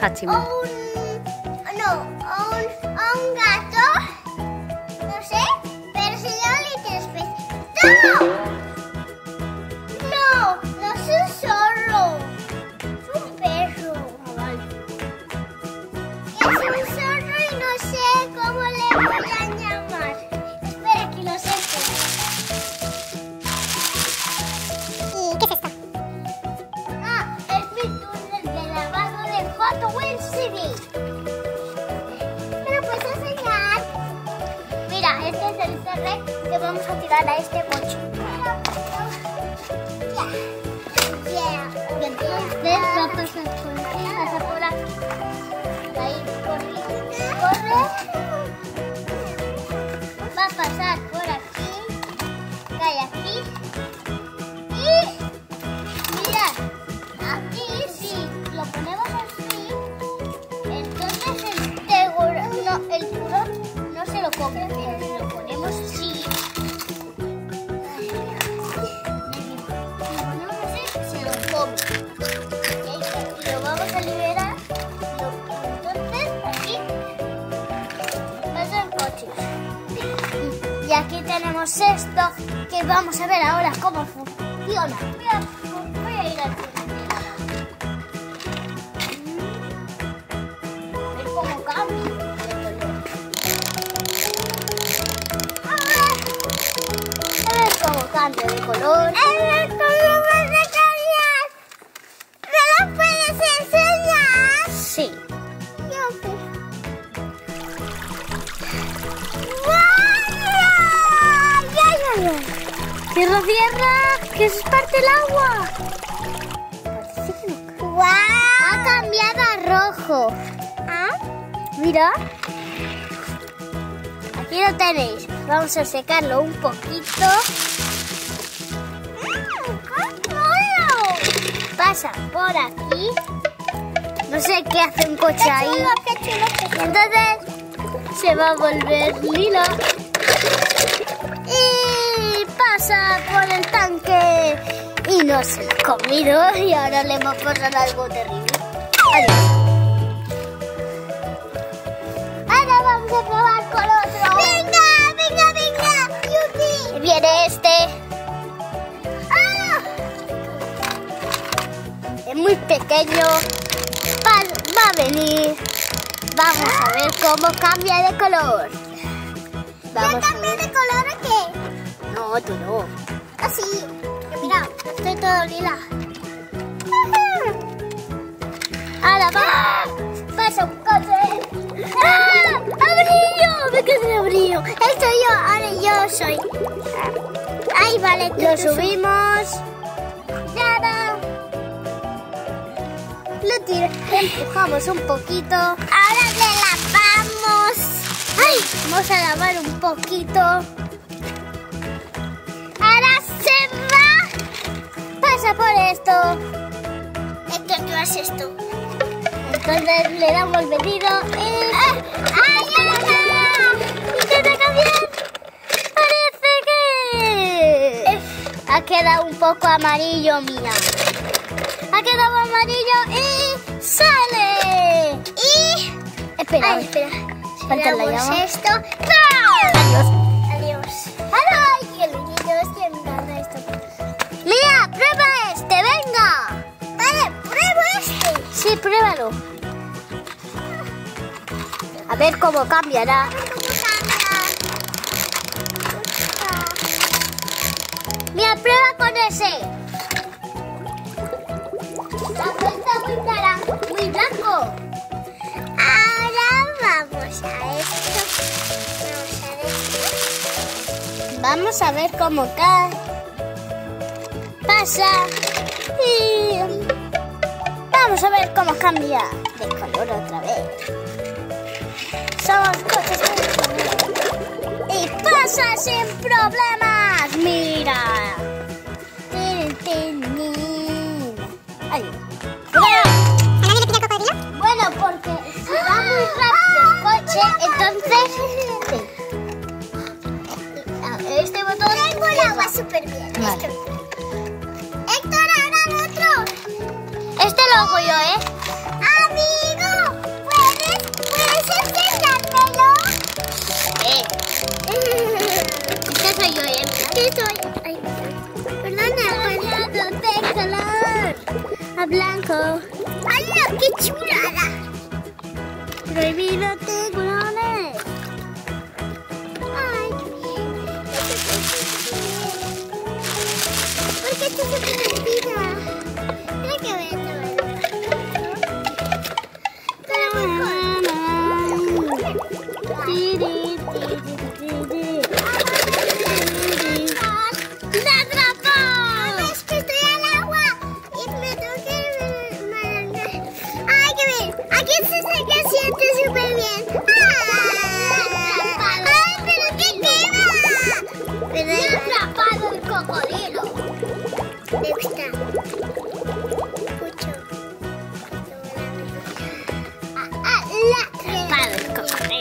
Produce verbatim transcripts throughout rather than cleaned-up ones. Hachimo. O un, no, o un, o un gato, no sé, pero si no le tres peces. ¡No! No, no es un zorro, es un perro. Es un zorro y no sé cómo le voy a llamar. Espera que lo sepa. ¿Y qué es esto? Ah, es mi túnel de lavado de Hot Wheels City. Pero pues es genial. Mira, este es el cerro que vamos a tirar a este bocho. ¿Ves? Va a pasar por aquí, pasa por aquí. Ahí, corre, corre. Va a pasar por aquí, cae aquí. Y mira, aquí sí, lo ponemos así. Entonces el tiburón, no, el tiburón no se lo come, pero lo ponemos así. Y aquí tenemos esto que vamos a ver ahora cómo funciona. Voy a ir aquí. A ver cómo cambia de color. A ver cómo cambia de color. A ver cómo vas a cambiar. ¿Me lo puedes enseñar? Sí. ¡Cierra, cierra! ¡Que se parte el agua! Parece que no cae. ¡Wow! Ha cambiado a rojo. ¿Ah? Mira. Aquí lo tenéis. Vamos a secarlo un poquito. ¡Mmm, qué chulo! Pasa por aquí. No sé qué hace un coche qué ahí. Chulo, qué chulo, qué chulo. Entonces se va a volver lila. Pasa por el tanque y no se lo ha comido y ahora le hemos pasado algo terrible. Adiós. Ahora vamos a probar con otro. Venga, venga, venga, Yuki. Viene este. ¡Oh! Es muy pequeño. Va, va a venir. Vamos a ver cómo cambia de color. Vamos a ver. No, tú no. Así. Mira, estoy todo lila. Ahora va. Pasa un coche. ¡Ah! ¡Abrillo! ¿Ve que es el abrillo? Él soy yo, ahora yo soy. Ahí vale, tú, lo tú subimos. Nada. Lo tiro. Empujamos un poquito. Ahora le lavamos. ¡Ay! Vamos a lavar un poquito. Por esto, es que tú haces esto. Entonces le damos venido y ¡ay, ay! ¡Se te cambió! Parece que ha quedado un poco amarillo, mira. Ha quedado amarillo y sale. Y espera, ay, espera. Falta la llama. Esto. Adiós. Adiós. Adiós. Y el niño es quien gana esto. Mira, prueba. Sí, pruébalo. A ver cómo cambiará. A ver cómo cambia. Mira, prueba con ese. La vuelta muy cara, muy blanco. Ahora vamos a esto. Vamos a ver esto. Vamos a ver cómo cae. Pasa. Y... vamos a ver cómo cambia de color otra vez. Somos coches y pasa sin problemas. Mira. Ay. Bueno, porque si va muy rápido el coche, entonces sí. Este botón tengo el agua súper bien. Vale. Este... Este lo hago yo, ¿eh? Amigos.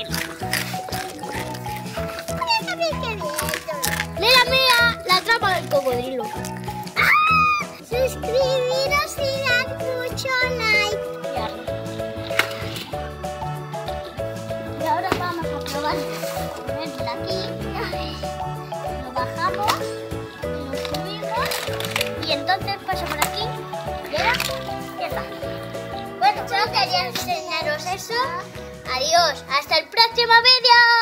él. ¡Mira la mía! La trampa del cocodrilo. ¡Ah! Suscribiros y dad mucho like. Y ahora vamos a probar ponerla aquí. Lo bajamos, lo subimos y entonces paso por aquí. Mira, ya está. Bueno, solo quería enseñaros eso. Adiós, hasta el próximo vídeo.